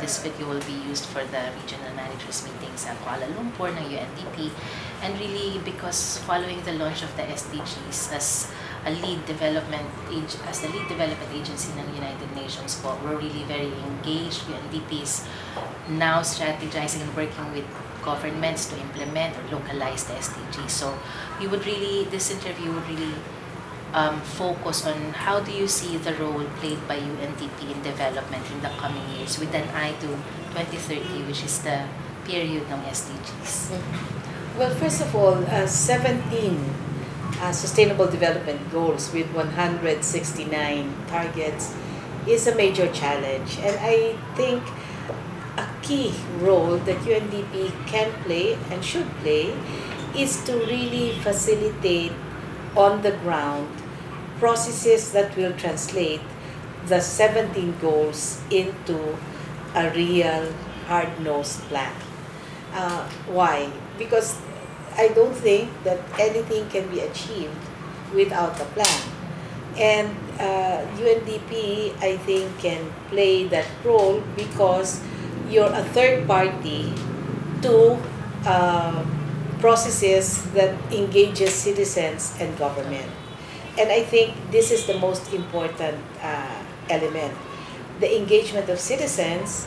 This video will be used for the regional managers meetings at Kuala Lumpur ng UNDP, and really because following the launch of the SDGs as the lead development agency ng United Nations po, we're really very engaged. UNDP is now strategizing and working with governments to implement or localize the SDGs. So we would really, this interview would really focus on how do you see the role played by UNDP in development in the coming years with an eye to 2030, which is the period ng SDGs? Well, first of all, 17 Sustainable Development Goals with 169 targets is a major challenge. And I think a key role that UNDP can play and should play is to really facilitate on the ground processes that will translate the 17 goals into a real hard-nosed plan. Why? Because I don't think that anything can be achieved without a plan. And UNDP, I think, can play that role because you're a third party to processes that engages citizens and government. And I think this is the most important element. The engagement of citizens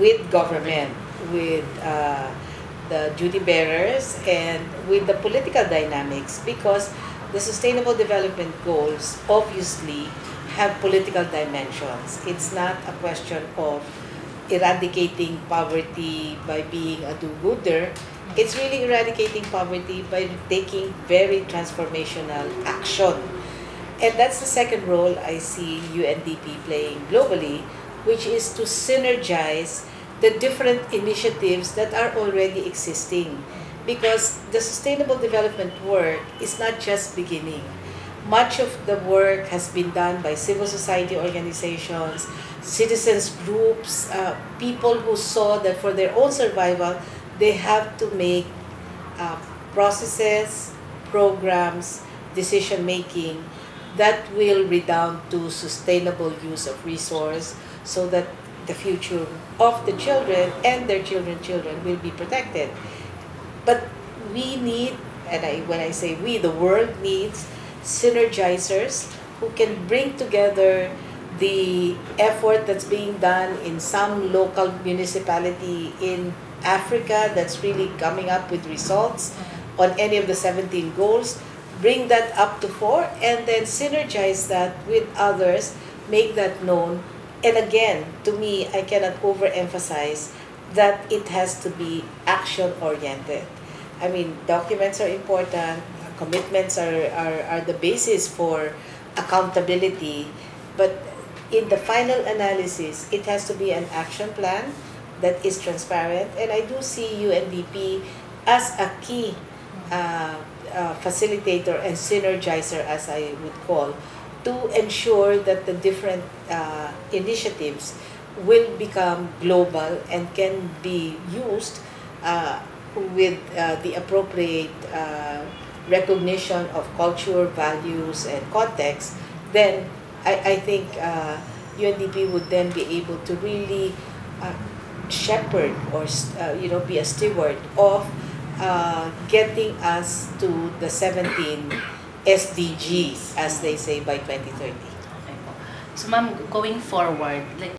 with government, with the duty bearers, and with the political dynamics, because the Sustainable Development Goals obviously have political dimensions. It's not a question of eradicating poverty by being a do-gooder. It's really eradicating poverty by taking very transformational action. And that's the second role I see UNDP playing globally, which is to synergize the different initiatives that are already existing. Because the sustainable development work is not just beginning. Much of the work has been done by civil society organizations, citizens groups, people who saw that for their own survival, they have to make processes, programs, decision-making that will redound to sustainable use of resource so that the future of the children and their children will be protected. But we need, and when I say we, the world needs synergizers who can bring together the effort that's being done in some local municipality in Africa that's really coming up with results on any of the 17 goals, bring that up to 4 and then synergize that with others, make that known. And again, to me, I cannot overemphasize that it has to be action-oriented. I mean, documents are important, commitments are the basis for accountability, but in the final analysis, it has to be an action plan that is transparent, and I do see UNDP as a key facilitator and synergizer, as I would call, to ensure that the different initiatives will become global and can be used with the appropriate recognition of culture, values, and context. Then I think UNDP would then be able to really shepherd or be a steward of getting us to the 17 SDGs, as they say, by 2030. Okay. So, ma'am, going forward, like